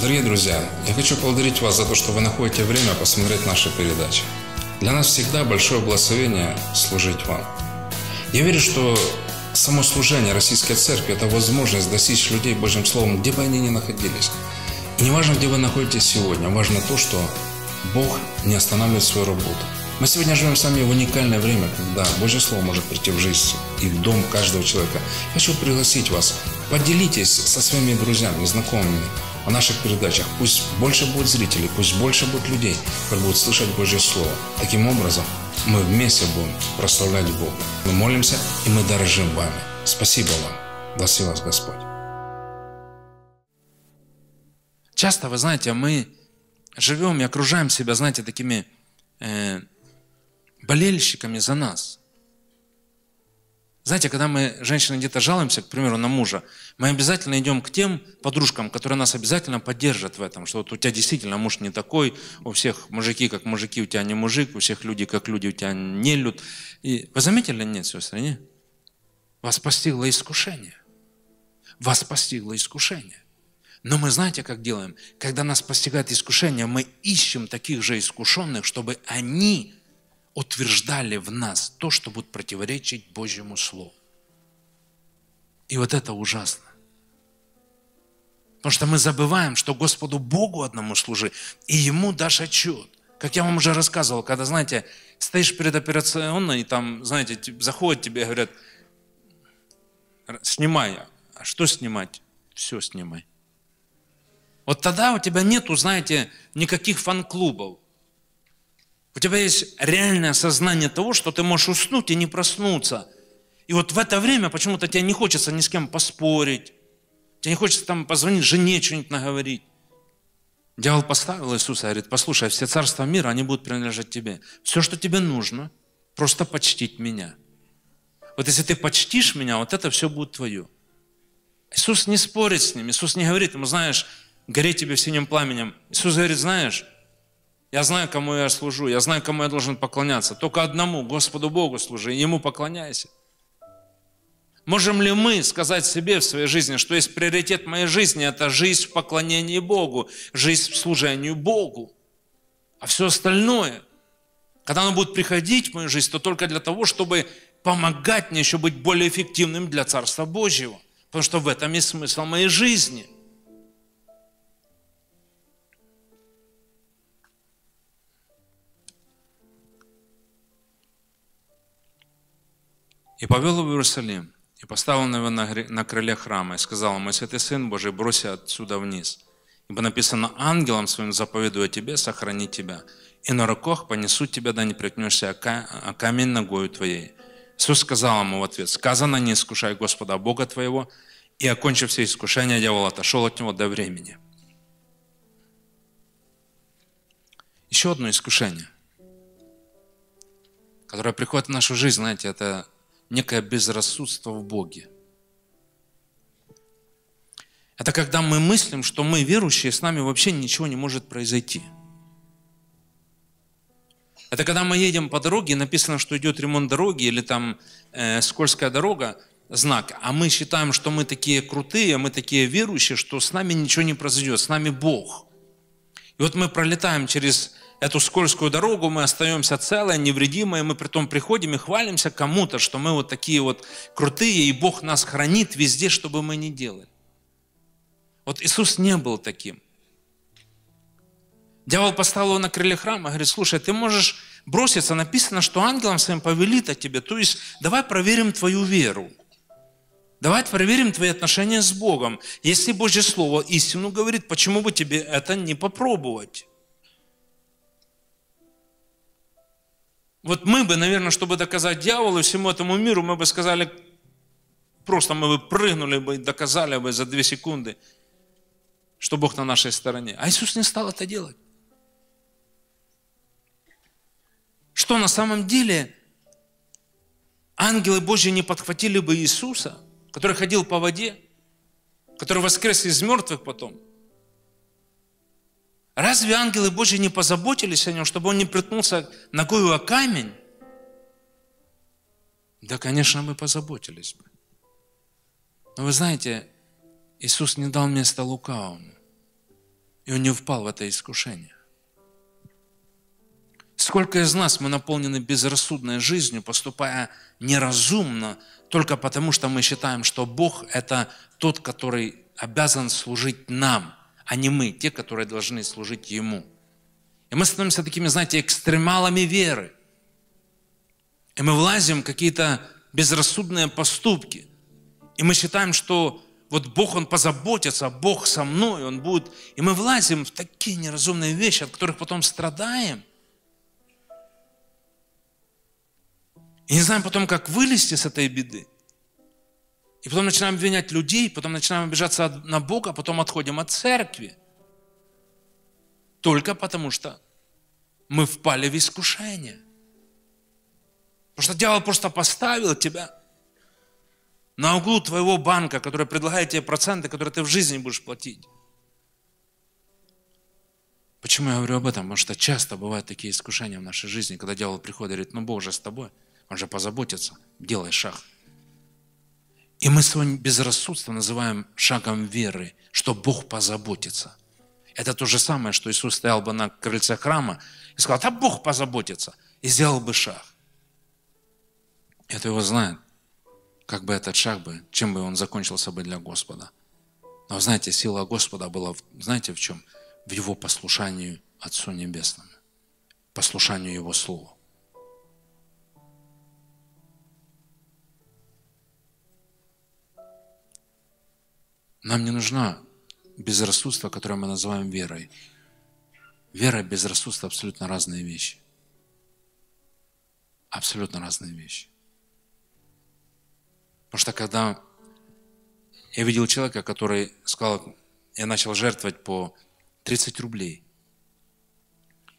Дорогие друзья, я хочу поблагодарить вас за то, что вы находите время посмотреть наши передачи. Для нас всегда большое благословение служить вам. Я верю, что само служение Российской Церкви – это возможность достичь людей Божьим Словом, где бы они ни находились. И не важно, где вы находитесь сегодня, важно то, что Бог не останавливает свою работу. Мы сегодня живем с вами в уникальное время, когда Божье Слово может прийти в жизнь и в дом каждого человека. Хочу пригласить вас, поделитесь со своими друзьями, знакомыми о наших передачах. Пусть больше будет зрителей, пусть больше будет людей, которые будут слышать Божье Слово. Таким образом, мы вместе будем прославлять Бога. Мы молимся и мы дорожим вами. Спасибо вам. Да славит вас Господь. Часто, вы знаете, мы живем и окружаем себя, знаете, такими болельщиками за нас. Знаете, когда мы, женщины, где-то жалуемся, к примеру, на мужа, мы обязательно идем к тем подружкам, которые нас обязательно поддержат в этом, что вот у тебя действительно муж не такой, у всех мужики как мужики, у тебя не мужик, у всех люди как люди, у тебя не люд. И вы заметили, нет, сестры, нет? Вас постигло искушение. Вас постигло искушение. Но мы, знаете, как делаем? Когда нас постигает искушение, мы ищем таких же искушенных, чтобы они утверждали в нас то, что будет противоречить Божьему Слову. И вот это ужасно. Потому что мы забываем, что Господу Богу одному служи, и Ему дашь отчет. Как я вам уже рассказывал, когда, знаете, стоишь перед операционной, и там, знаете, заходят тебе и говорят, снимай. А что снимать? Все снимай. Вот тогда у тебя нету, знаете, никаких фан-клубов. У тебя есть реальное осознание того, что ты можешь уснуть и не проснуться. И вот в это время почему-то тебе не хочется ни с кем поспорить. Тебе не хочется там позвонить жене, что-нибудь наговорить. Дьявол поставил Иисуса, говорит, послушай, все царства мира, они будут принадлежать тебе. Все, что тебе нужно, просто почтить меня. Вот если ты почтишь меня, вот это все будет твое. Иисус не спорит с ним, Иисус не говорит ему, знаешь, гореть тебе в синем пламенем. Иисус говорит, знаешь, я знаю, кому я служу, я знаю, кому я должен поклоняться. Только одному, Господу Богу служи, и Ему поклоняйся. Можем ли мы сказать себе в своей жизни, что есть приоритет моей жизни, это жизнь в поклонении Богу, жизнь в служении Богу. А все остальное, когда оно будет приходить в мою жизнь, то только для того, чтобы помогать мне еще быть более эффективным для Царства Божьего. Потому что в этом есть смысл моей жизни. «И повел его в Иерусалим, и поставил его на крыле храма, и сказал ему, если ты Сын Божий, бросься отсюда вниз, ибо написано, ангелом своим заповедую о тебе, сохрани тебя, и на руках понесут тебя, да не приткнешься о камень ногою твоей». Иисус сказал ему в ответ, сказано, не искушай Господа Бога твоего, и, окончив все искушения, дьявол отошел от него до времени. Еще одно искушение, которое приходит в нашу жизнь, знаете, это некое безрассудство в Боге. Это когда мы мыслим, что мы верующие, с нами вообще ничего не может произойти. Это когда мы едем по дороге, написано, что идет ремонт дороги или там скользкая дорога, знак, а мы считаем, что мы такие крутые, мы такие верующие, что с нами ничего не произойдет, с нами Бог. И вот мы пролетаем через эту скользкую дорогу, мы остаемся целые, невредимые, мы притом приходим и хвалимся кому-то, что мы вот такие вот крутые, и Бог нас хранит везде, что бы мы ни делали. Вот Иисус не был таким. Дьявол поставил его на крыле храма и говорит, слушай, ты можешь броситься, написано, что ангелам своим повелит о тебе, то есть давай проверим твою веру. Давай проверим твои отношения с Богом. Если Божье Слово истину говорит, почему бы тебе это не попробовать? Вот мы бы, наверное, чтобы доказать дьяволу и всему этому миру, мы бы сказали, просто мы бы прыгнули бы и доказали бы за 2 секунды, что Бог на нашей стороне. А Иисус не стал это делать. Что на самом деле ангелы Божьи не подхватили бы Иисуса, который ходил по воде, который воскрес из мертвых потом? Разве ангелы Божьи не позаботились о нем, чтобы он не приткнулся ногою о камень? Да, конечно, мы позаботились бы. Но вы знаете, Иисус не дал места лукавому. И он не впал в это искушение. Сколько из нас мы наполнены безрассудной жизнью, поступая неразумно, только потому, что мы считаем, что Бог – это тот, который обязан служить нам, а не мы, те, которые должны служить Ему. И мы становимся такими, знаете, экстремалами веры. И мы влазим в какие-то безрассудные поступки. И мы считаем, что вот Бог, Он позаботится, Бог со мной, Он будет. И мы влазим в такие неразумные вещи, от которых потом страдаем. И не знаем потом, как вылезти с этой беды. И потом начинаем обвинять людей, потом начинаем обижаться на Бога, потом отходим от церкви. Только потому, что мы впали в искушение. Потому что дьявол просто поставил тебя на углу твоего банка, который предлагает тебе проценты, которые ты в жизни будешь платить. Почему я говорю об этом? Потому что часто бывают такие искушения в нашей жизни, когда дьявол приходит и говорит: ну Бог же с тобой, Он же позаботится, делай шаг. И мы свое безрассудство называем шагом веры, что Бог позаботится. Это то же самое, что Иисус стоял бы на крыльце храма и сказал: а Бог позаботится, и сделал бы шаг. Это его знает, как бы этот шаг, чем бы он закончился бы для Господа. Но знаете, сила Господа была, знаете, в чем? В его послушании Отцу Небесному, послушанию Его Слову. Нам не нужна безрассудство, которое мы называем верой. Вера и безрассудство — абсолютно разные вещи. Абсолютно разные вещи. Потому что когда я видел человека, который сказал: я начал жертвовать по 30 рублей.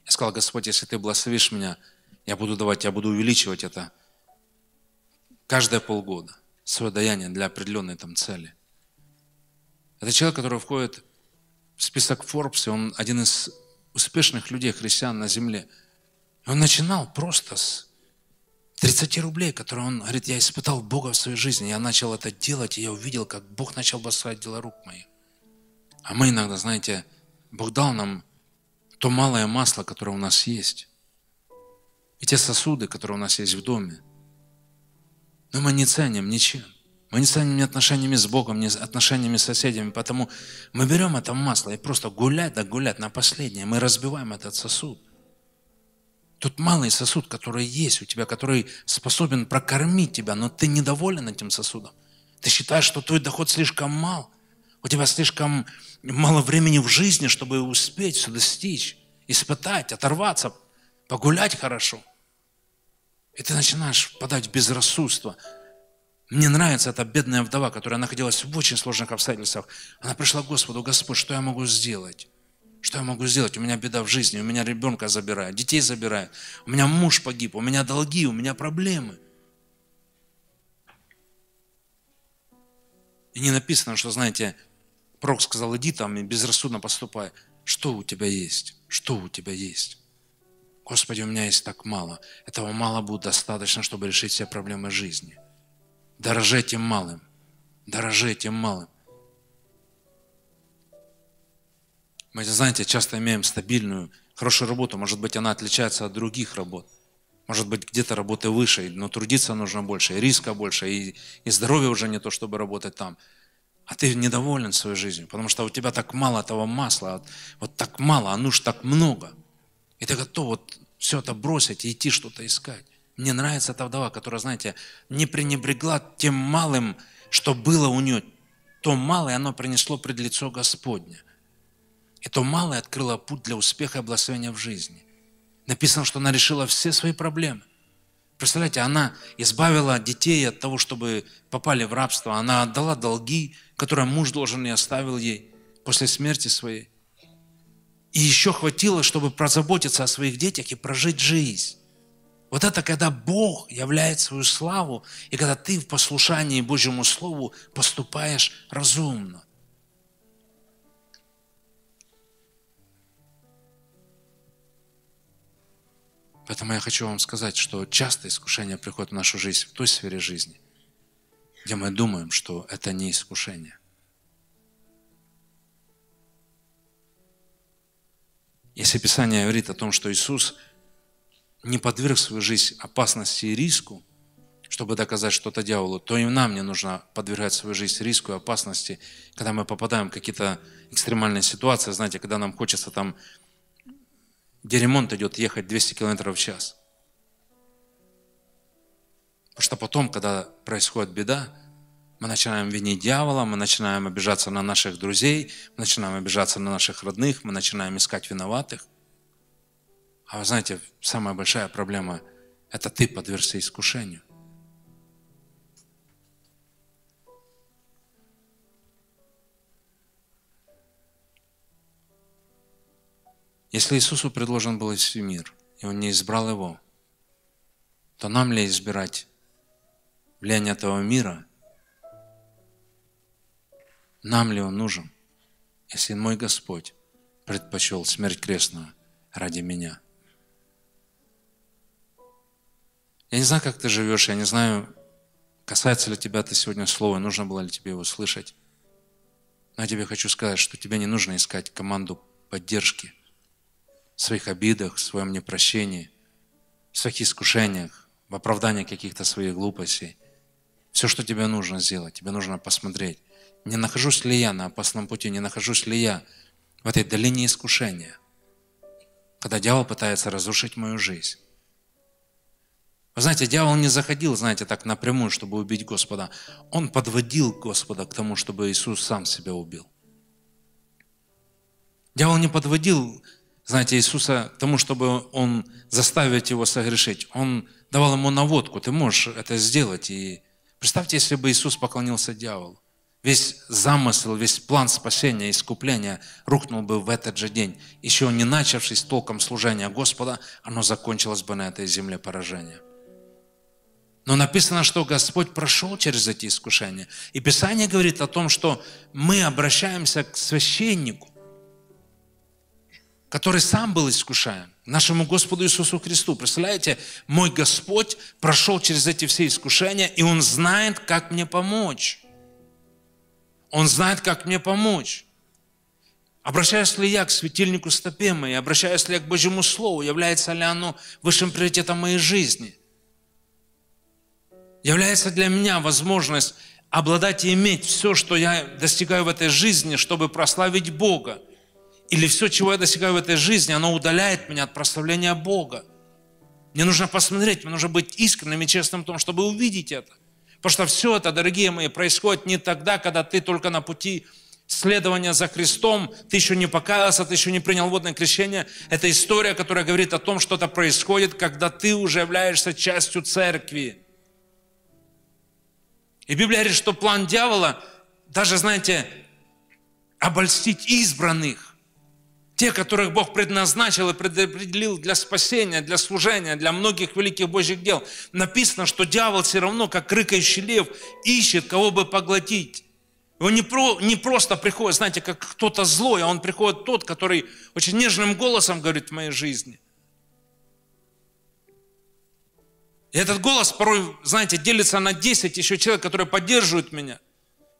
Я сказал: Господь, если Ты благословишь меня, я буду давать, я буду увеличивать это каждые полгода, свое даяние для определенной там цели. Это человек, который входит в список Forbes, и он один из успешных людей, христиан на земле. И он начинал просто с 30 рублей, которые он говорит: я испытал Бога в своей жизни, я начал это делать, и я увидел, как Бог начал благословлять дела рук моих. А мы иногда, знаете, Бог дал нам то малое масло, которое у нас есть, и те сосуды, которые у нас есть в доме. Но мы не ценим ничем. Мы не станем ни отношениями с Богом, ни отношениями с соседями, потому мы берем это масло и просто гулять, да гулять на последнее. Мы разбиваем этот сосуд. Тот малый сосуд, который есть у тебя, который способен прокормить тебя, но ты недоволен этим сосудом. Ты считаешь, что твой доход слишком мал, у тебя слишком мало времени в жизни, чтобы успеть все достичь, испытать, оторваться, погулять хорошо. И ты начинаешь впадать в безрассудство. Мне нравится эта бедная вдова, которая находилась в очень сложных обстоятельствах. Она пришла к Господу: Господь, что я могу сделать? Что я могу сделать? У меня беда в жизни, у меня ребенка забирают, детей забирают, у меня муж погиб, у меня долги, у меня проблемы. И не написано, что, знаете, пророк сказал: иди там и безрассудно поступай. Что у тебя есть? Что у тебя есть? Господи, у меня есть так мало. Этого мало будет достаточно, чтобы решить все проблемы жизни. Дорожи этим малым, дорожи этим малым. Мы, знаете, часто имеем стабильную, хорошую работу. Может быть, она отличается от других работ. Может быть, где-то работы выше, но трудиться нужно больше, и риска больше, и здоровье уже не то, чтобы работать там. А ты недоволен своей жизнью, потому что у тебя так мало этого масла, вот так мало, а нужно так много. И ты готов вот все это бросить и идти что-то искать. Мне нравится эта вдова, которая, знаете, не пренебрегла тем малым, что было у нее. То малое оно принесло пред лицо Господне. И то малое открыло путь для успеха и благословения в жизни. Написано, что она решила все свои проблемы. Представляете, она избавила детей от того, чтобы попали в рабство. Она отдала долги, которые муж должен и оставил ей после смерти своей. И еще хватило, чтобы позаботиться о своих детях и прожить жизнь. Вот это когда Бог являет свою славу, и когда ты в послушании Божьему Слову поступаешь разумно. Поэтому я хочу вам сказать, что часто искушения приходят в нашу жизнь в той сфере жизни, где мы думаем, что это не искушение. Если Писание говорит о том, что Иисус не подверг свою жизнь опасности и риску, чтобы доказать что-то дьяволу, то и нам не нужно подвергать свою жизнь риску и опасности, когда мы попадаем в какие-то экстремальные ситуации, знаете, когда нам хочется там, где ремонт идет, ехать 200 км в час. Потому что потом, когда происходит беда, мы начинаем винить дьявола, мы начинаем обижаться на наших друзей, мы начинаем обижаться на наших родных, мы начинаем искать виноватых. А вы знаете, самая большая проблема – это ты подвергся искушению. Если Иисусу предложен был весь мир, и Он не избрал его, то нам ли избирать влияние этого мира? Нам ли Он нужен, если мой Господь предпочел смерть крестную ради меня? Я не знаю, как ты живешь, я не знаю, касается ли тебя это сегодня слово, нужно было ли тебе его слышать. Но я тебе хочу сказать, что тебе не нужно искать команду поддержки в своих обидах, в своем непрощении, в своих искушениях, в оправдании каких-то своих глупостей. Все, что тебе нужно сделать, тебе нужно посмотреть, не нахожусь ли я на опасном пути, не нахожусь ли я в этой долине искушения, когда дьявол пытается разрушить мою жизнь. Вы знаете, дьявол не заходил, знаете, так напрямую, чтобы убить Господа. Он подводил Господа к тому, чтобы Иисус сам себя убил. Дьявол не подводил, знаете, Иисуса к тому, чтобы он заставить его согрешить. Он давал ему наводку, ты можешь это сделать. И представьте, если бы Иисус поклонился дьяволу, весь замысел, весь план спасения, искупления рухнул бы в этот же день. Еще не начавшись толком служения Господа, оно закончилось бы на этой земле поражением. Но написано, что Господь прошел через эти искушения. И Писание говорит о том, что мы обращаемся к священнику, который сам был искушаем, нашему Господу Иисусу Христу. Представляете, мой Господь прошел через эти все искушения, и Он знает, как мне помочь. Он знает, как мне помочь. Обращаюсь ли я к светильнику стопе моей, обращаюсь ли я к Божьему Слову, является ли оно высшим приоритетом моей жизни? Является для меня возможность обладать и иметь все, что я достигаю в этой жизни, чтобы прославить Бога? Или все, чего я достигаю в этой жизни, оно удаляет меня от прославления Бога? Мне нужно посмотреть, мне нужно быть искренним и честным в том, чтобы увидеть это. Потому что все это, дорогие мои, происходит не тогда, когда ты только на пути следования за Христом, ты еще не покаялся, ты еще не принял водное крещение. Это история, которая говорит о том, что это происходит, когда ты уже являешься частью церкви. И Библия говорит, что план дьявола, даже, знаете, обольстить избранных. Те, которых Бог предназначил и предопределил для спасения, для служения, для многих великих Божьих дел. Написано, что дьявол все равно, как рыкающий лев, ищет, кого бы поглотить. Он не просто приходит, знаете, как кто-то злой, а он приходит тот, который очень нежным голосом говорит в моей жизни. И этот голос порой, знаете, делится на 10 еще человек, которые поддерживают меня.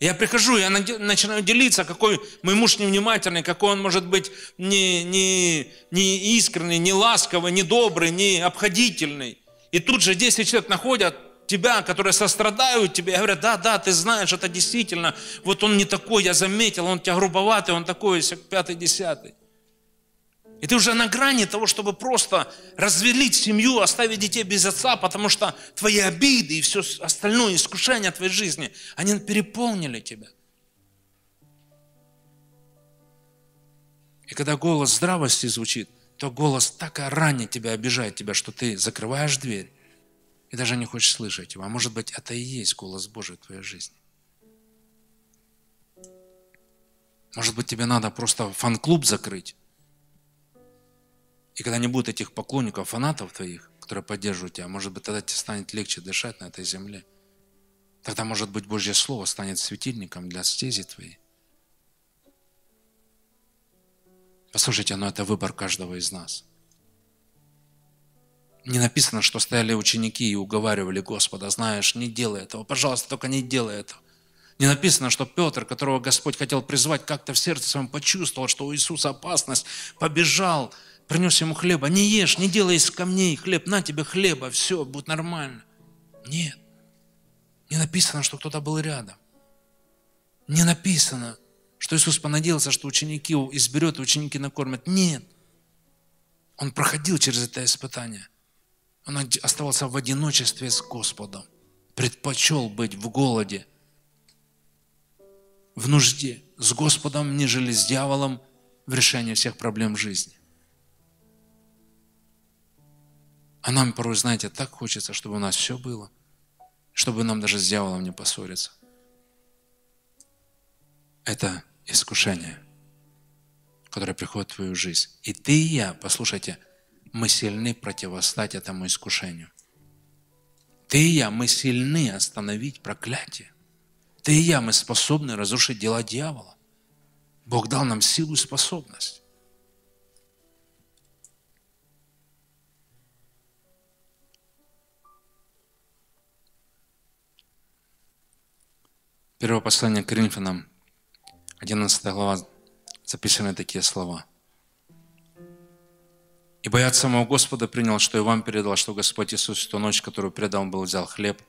Я прихожу, я начинаю делиться, какой мой муж невнимательный, какой он может быть не искренний, не ласковый, не добрый, не обходительный. И тут же 10 человек находят тебя, которые сострадают тебе, и говорят, да, ты знаешь, это действительно, вот он не такой, я заметил, он у тебя грубоватый, он такой, пятый, десятый. И ты уже на грани того, чтобы просто развелить семью, оставить детей без отца, потому что твои обиды и все остальное, искушения твоей жизни, они переполнили тебя. И когда голос здравости звучит, то голос так ранит тебя, обижает тебя, что ты закрываешь дверь и даже не хочешь слышать его. А может быть, это и есть голос Божий в твоей жизни. Может быть, тебе надо просто фан-клуб закрыть. И когда не будет этих поклонников, фанатов твоих, которые поддерживают тебя, может быть, тогда тебе станет легче дышать на этой земле. Тогда, может быть, Божье Слово станет светильником для стези твоей. Послушайте, но это выбор каждого из нас. Не написано, что стояли ученики и уговаривали Господа, знаешь, не делай этого, пожалуйста, только не делай этого. Не написано, что Петр, которого Господь хотел призвать, как-то в сердце своем почувствовал, что у Иисуса опасность, побежал, принес ему хлеба. Не ешь, не делай из камней хлеб, на тебе хлеба, все, будет нормально. Нет. Не написано, что кто-то был рядом. Не написано, что Иисус понадеялся, что ученики его изберет и ученики накормят. Нет. Он проходил через это испытание. Он оставался в одиночестве с Господом. Предпочел быть в голоде, в нужде, с Господом, нежели с дьяволом в решении всех проблем жизни. А нам порой, знаете, так хочется, чтобы у нас все было, чтобы нам даже с дьяволом не поссориться. Это искушение, которое приходит в твою жизнь. И ты и я, послушайте, мы сильны противостать этому искушению. Ты и я, мы сильны остановить проклятие. Ты и я, мы способны разрушить дела дьявола. Бог дал нам силу и способность. Первое послание к Коринфянам, 11 глава, записаны такие слова. «Ибо я от самого Господа принял, что и вам передал, что Господь Иисус в ту ночь, которую предал был, взял хлеб,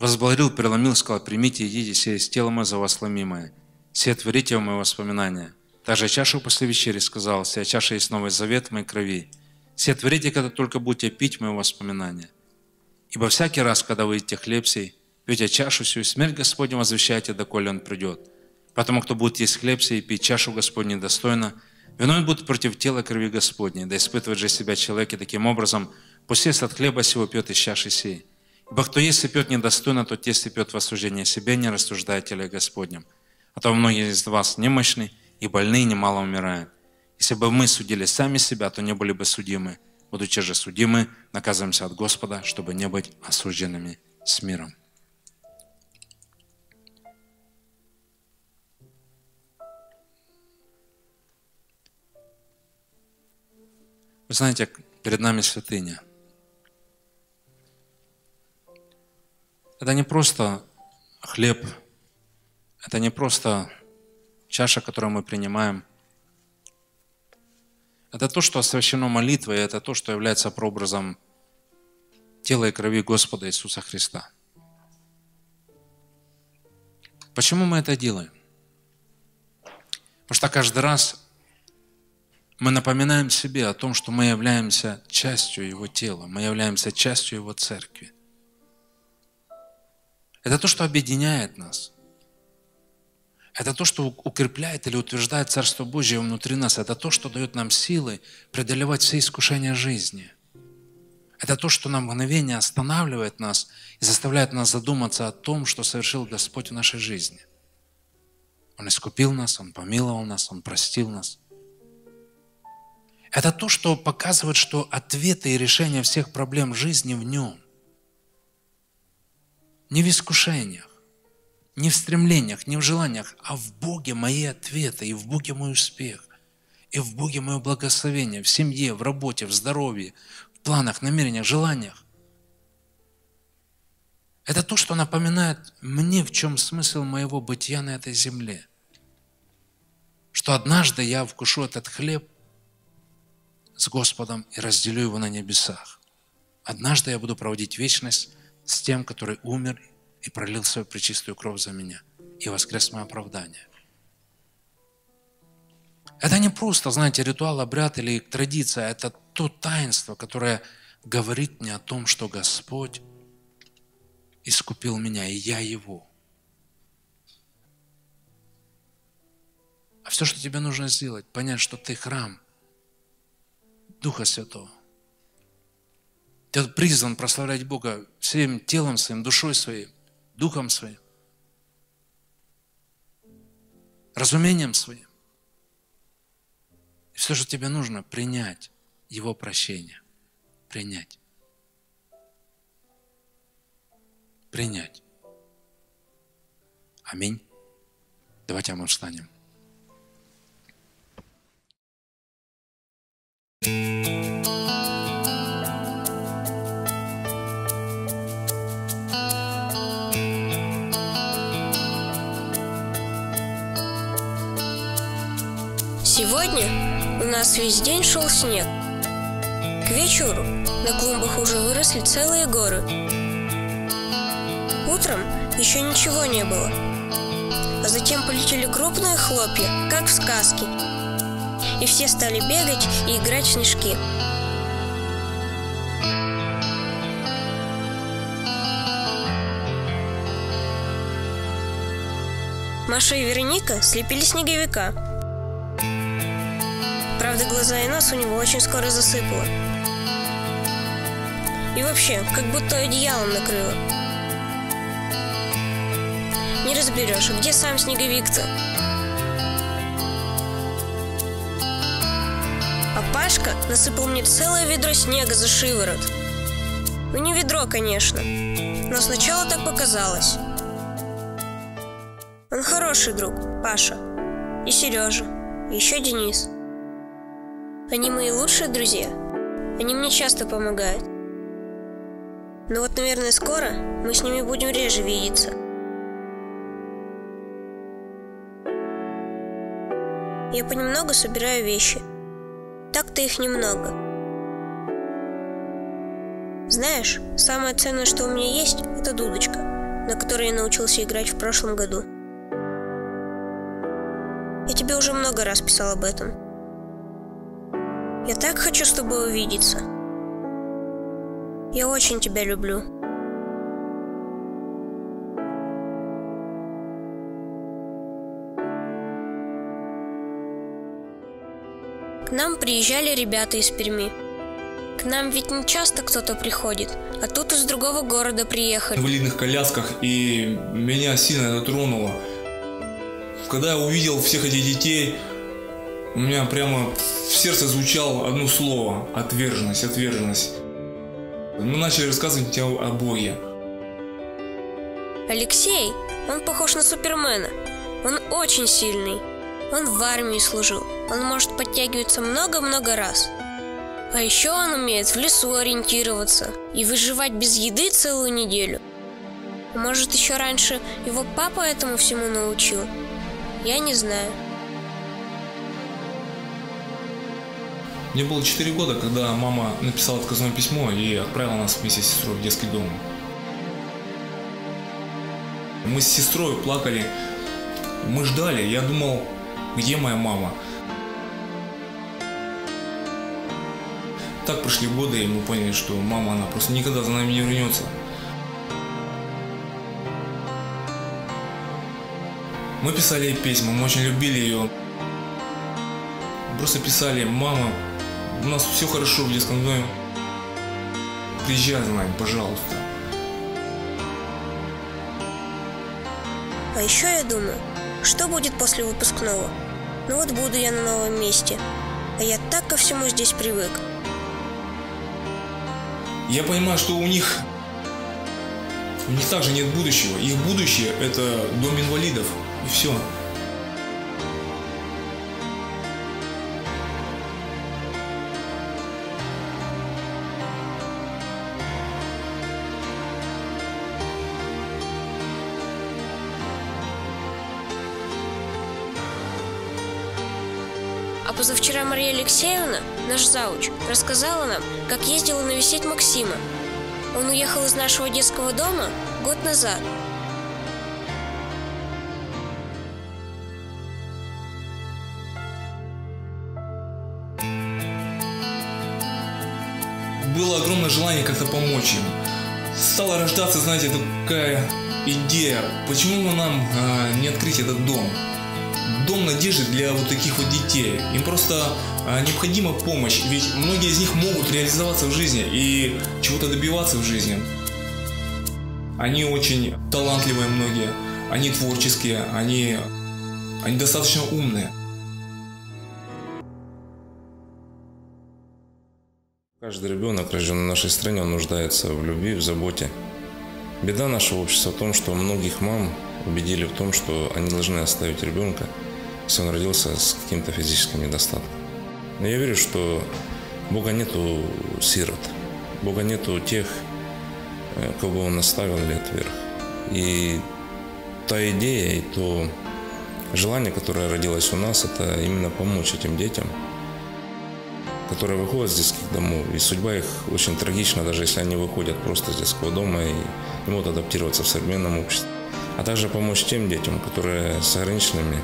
возблагодарил, переломил, сказал: примите, едите, сие есть тело мое за вас ломимое, сие творите в мои воспоминания. Также чашу после вечери сказал: сия чаша есть новый завет в моей крови, сие творите, когда только будете пить мои воспоминания. Ибо всякий раз, когда вы едите хлеб сей, пьете чашу сию, смерть Господню возвещаете, доколе он придет. Потому кто будет есть хлеб сей и пить чашу Господню недостойно, виновен будет против тела крови Господней. Да испытывает же себя человек, и таким образом пусть ест от хлеба сего, пьет из чаши сей. Ибо кто ест и пьет недостойно, тот ест и пьет в осуждение себе, не рассуждая о теле Господнем. А то многие из вас немощны, и больные немало умирают. Если бы мы судили сами себя, то не были бы судимы. Будучи же судимы, наказываемся от Господа, чтобы не быть осужденными с миром». Вы знаете, перед нами святыня. Это не просто хлеб, это не просто чаша, которую мы принимаем. Это то, что освящено молитвой, это то, что является прообразом тела и крови Господа Иисуса Христа. Почему мы это делаем? Потому что каждый раз мы напоминаем себе о том, что мы являемся частью Его тела, мы являемся частью Его церкви. Это то, что объединяет нас. Это то, что укрепляет или утверждает Царство Божье внутри нас. Это то, что дает нам силы преодолевать все искушения жизни. Это то, что на мгновение останавливает нас и заставляет нас задуматься о том, что совершил Господь в нашей жизни. Он искупил нас, Он помиловал нас, Он простил нас. Это то, что показывает, что ответы и решения всех проблем жизни в Нем. Не в искушениях, не в стремлениях, не в желаниях, а в Боге мои ответы, и в Боге мой успех, и в Боге мое благословение, в семье, в работе, в здоровье, в планах, намерениях, желаниях. Это то, что напоминает мне, в чем смысл моего бытия на этой земле. Что однажды я вкушу этот хлеб с Господом и разделю его на небесах. Однажды я буду проводить вечность с тем, который умер и пролил свою пречистую кровь за меня и воскрес мое оправдание. Это не просто, знаете, ритуал, обряд или традиция, это то таинство, которое говорит мне о том, что Господь искупил меня, и я Его. А все, что тебе нужно сделать, понять, что ты храм Духа Святого. Ты призван прославлять Бога всем телом своим, душой своей, духом своим, разумением своим. И все, что тебе нужно, принять Его прощение. Принять. Принять. Аминь. Давайте мы встанем. Сегодня У нас весь день шел снег. К вечеру на клумбах уже выросли целые горы. Утром еще ничего не было. А затем полетели крупные хлопья, как в сказке. И все стали бегать и играть в снежки. Маша и Вероника слепили снеговика. Правда, глаза и нос у него очень скоро засыпало. И вообще, как будто одеялом накрыло. Не разберешь, где сам снеговик-то? А Пашка насыпал мне целое ведро снега за шиворот. Ну не ведро, конечно, но сначала так показалось. Он хороший друг, Паша, и Сережа, и еще Денис. Они мои лучшие друзья, они мне часто помогают. Но вот, наверное, скоро мы с ними будем реже видеться. Я понемногу собираю вещи. Так-то их немного. Знаешь, самое ценное, что у меня есть, это дудочка, на которой я научился играть в прошлом году. Я тебе уже много раз писал об этом. Я так хочу с тобой увидеться. Я очень тебя люблю. К нам приезжали ребята из Перми. К нам ведь не часто кто-то приходит, а тут из другого города приехали. В инвалидных колясках, и меня сильно это тронуло. Когда я увидел всех этих детей, у меня прямо в сердце звучало одно слово – отверженность, отверженность. Мы начали рассказывать о Боге. Алексей, он похож на Супермена. Он очень сильный. Он в армии служил. Он может подтягиваться много-много раз. А еще он умеет в лесу ориентироваться и выживать без еды целую неделю. Может, еще раньше его папа этому всему научил? Я не знаю. Мне было 4 года, когда мама написала отказное письмо и отправила нас вместе с сестрой в детский дом. Мы с сестрой плакали, мы ждали. Я думал, где моя мама? Так прошли годы, и мы поняли, что мама, она просто никогда за нами не вернется. Мы писали ей письма, мы очень любили ее. Просто писали: мама, у нас все хорошо в детском доме. Приезжай за нами, пожалуйста. А еще я думаю, что будет после выпускного? Ну вот буду я на новом месте, а я так ко всему здесь привык. Я понимаю, что у них также нет будущего. Их будущее – это дом инвалидов. И все. А позавчера Мария Алексеевна, наш зауч, рассказала нам, как ездила навестить Максима. Он уехал из нашего детского дома год назад. Было огромное желание как-то помочь им. Стала рождаться, знаете, такая идея. Почему бы нам не открыть этот дом? Дом надежды для вот таких вот детей. Им просто необходима помощь, ведь многие из них могут реализоваться в жизни и чего-то добиваться в жизни. Они очень талантливые многие, они творческие, они достаточно умные. Каждый ребенок, рожденный в нашей стране, он нуждается в любви, в заботе. Беда нашего общества в том, что многих мам убедили в том, что они должны оставить ребенка, если он родился с каким-то физическим недостатком. Но я верю, что Бога нету сирот, Бога нету тех, кого Он оставил лет вверх. И та идея, и то желание, которое родилось у нас, это именно помочь этим детям которые выходят с детских домов. И судьба их очень трагична, даже если они выходят просто с детского дома и могут адаптироваться в современном обществе. А также помочь тем детям, которые с ограниченными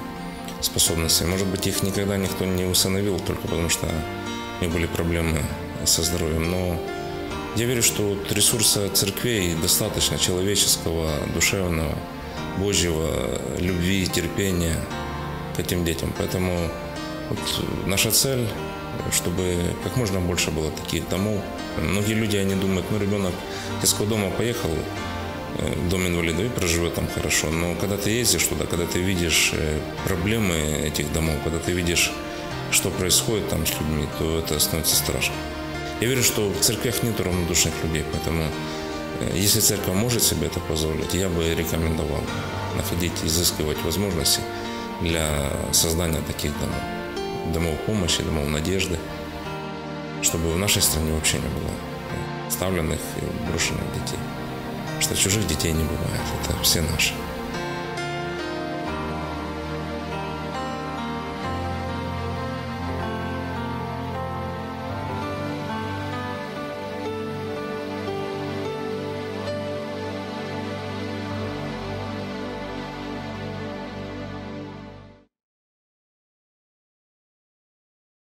способностями. Может быть, их никогда никто не усыновил, только потому что у них были проблемы со здоровьем. Но я верю, что ресурса церквей достаточно человеческого, душевного, Божьего, любви и терпения к этим детям. Поэтому наша цель, чтобы как можно больше было таких домов. Многие люди, они думают, ну, ребенок из детского дома поехал в дом инвалидов и проживет там хорошо. Но когда ты ездишь туда, когда ты видишь проблемы этих домов, когда ты видишь, что происходит там с людьми, то это становится страшно. Я верю, что в церквях нет равнодушных людей, поэтому если церковь может себе это позволить, я бы рекомендовал находить, изыскивать возможности для создания таких домов. Домов помощи, домов надежды, чтобы в нашей стране вообще не было оставленных и брошенных детей. Что чужих детей не бывает, это все наши.